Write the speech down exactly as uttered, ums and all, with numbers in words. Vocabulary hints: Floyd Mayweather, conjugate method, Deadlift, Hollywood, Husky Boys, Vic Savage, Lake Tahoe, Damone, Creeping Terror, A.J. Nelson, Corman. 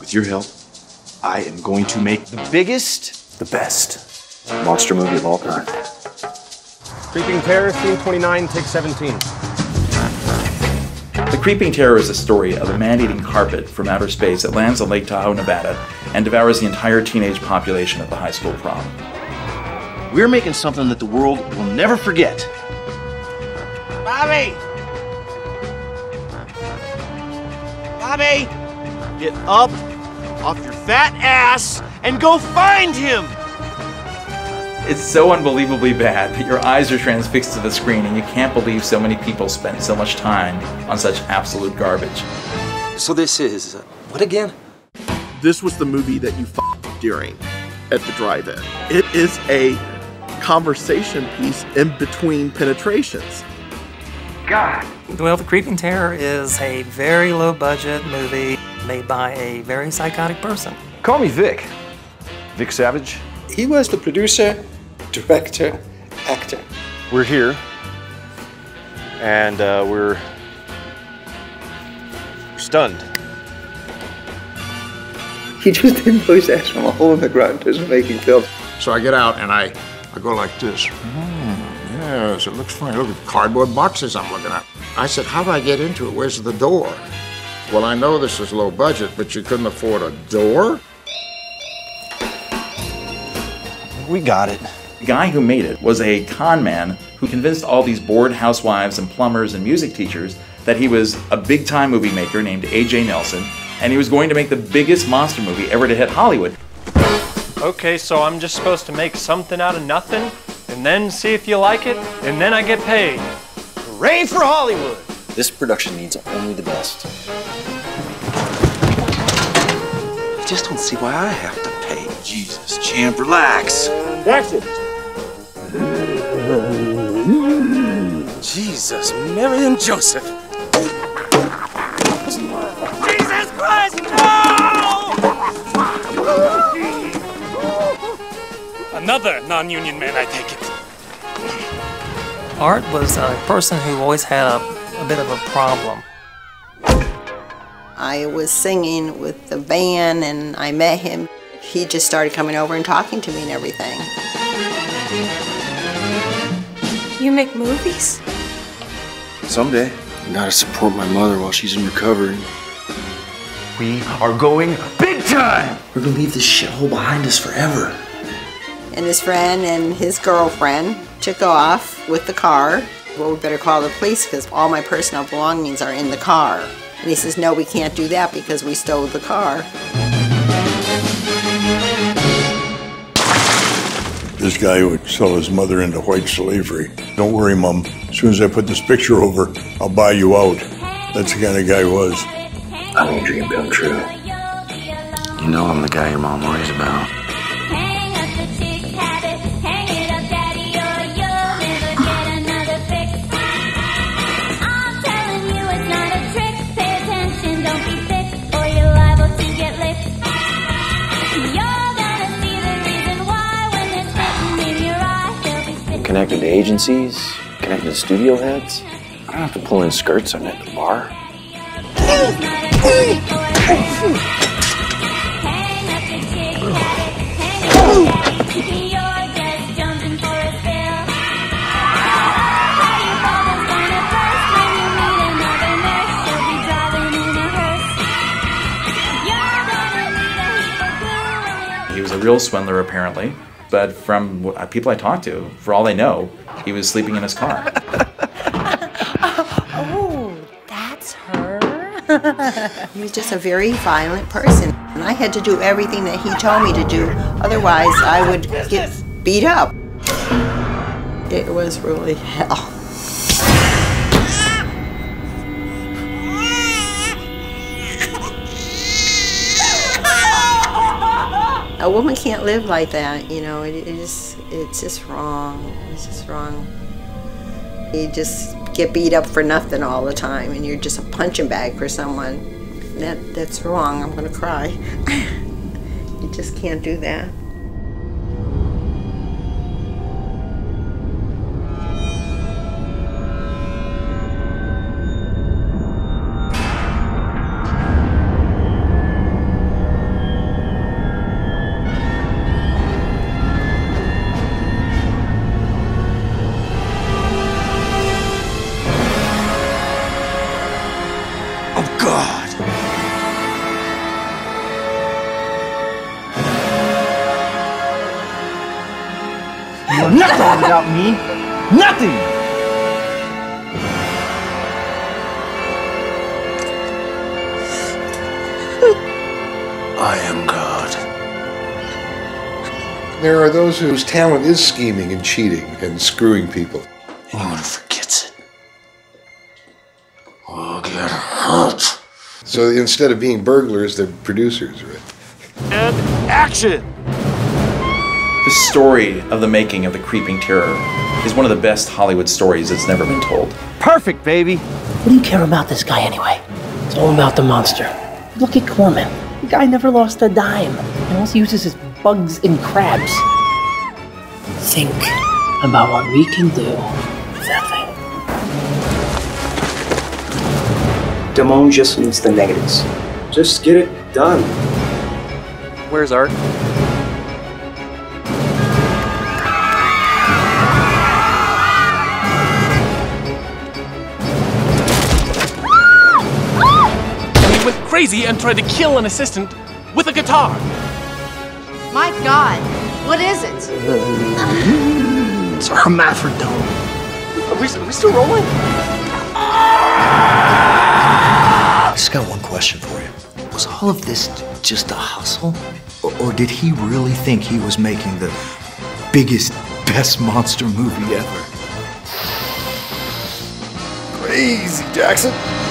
With your help, I am going to make the biggest, the best monster movie of all time. Creeping Terror, scene twenty-nine, take seventeen. The Creeping Terror is a story of a man-eating carpet from outer space that lands on Lake Tahoe, Nevada, and devours the entire teenage population at the high school prom. We're making something that the world will never forget. Bobby! Bobby! Get up off your fat ass and go find him! It's so unbelievably bad that your eyes are transfixed to the screen and you can't believe so many people spend so much time on such absolute garbage. So this is... Uh, what again? This was the movie that you f***ed during at the drive-in. It is a conversation piece in between penetrations. God! Well, The Creeping Terror is a very low-budget movie made by a very psychotic person. Call me Vic. Vic Savage. He was the producer, director, actor. We're here, and uh, we're stunned. He just didn't voice ass from a hole in the ground as making films. So I get out and I, I go like this. Mm, yes, it looks funny. Look at the cardboard boxes I'm looking at. I said, how do I get into it? Where's the door? Well, I know this is low budget, but you couldn't afford a door? We got it. The guy who made it was a con man who convinced all these bored housewives and plumbers and music teachers that he was a big-time movie maker named A J Nelson, and he was going to make the biggest monster movie ever to hit Hollywood. Okay, so I'm just supposed to make something out of nothing, and then see if you like it, and then I get paid. Hooray for Hollywood! This production needs only the best. I just don't see why I have to pay. Jesus, champ, relax. That's it. Jesus, Mary and Joseph. Jesus Christ, no! Another non-union man, I take it. Art was a person who always had a, a bit of a problem. I was singing with the band and I met him. He just started coming over and talking to me and everything. You make movies? Someday. I gotta support my mother while she's in recovery. We are going big time! We're gonna leave this shithole behind us forever. And his friend and his girlfriend took off with the car. Well, we better call the police because all my personal belongings are in the car. And he says, no, we can't do that because we stole the car. This guy would sell his mother into white slavery. Don't worry, Mom. As soon as I put this picture over, I'll buy you out. That's the kind of guy he was. I mean, dream come true. You know I'm the guy your mom worries about. Connected to agencies, connected to studio heads. I don't have to pull in skirts on at the bar. He was a real swindler, apparently. But from people I talked to, for all they know, he was sleeping in his car. Oh, that's her. He was just a very violent person. And I had to do everything that he told me to do. Otherwise, I would get beat up. It was really hell. A woman can't live like that, you know, it, it just, it's just wrong, it's just wrong. You just get beat up for nothing all the time and you're just a punching bag for someone. That, that's wrong, I'm gonna cry. You just can't do that. nothing without me. Nothing! I am God. There are those whose talent is scheming and cheating and screwing people. Anyone who forgets it will get hurt. So instead of being burglars, they're producers, right? And action! The story of the making of The Creeping Terror is one of the best Hollywood stories that's never been told. Perfect, baby! What do you care about this guy anyway? It's all about the monster. Look at Corman. The guy never lost a dime. And all he uses is bugs and crabs. Think about what we can do with that thing. Damone just needs the negatives. Just get it done. Where's Art? Crazy and tried to kill an assistant with a guitar. My God, what is it? It's a hermaphrodite. Are we, are we still rolling? I just got one question for you. Was all of this just a hustle? Or, or did he really think he was making the biggest, best monster movie ever? Crazy, Jackson.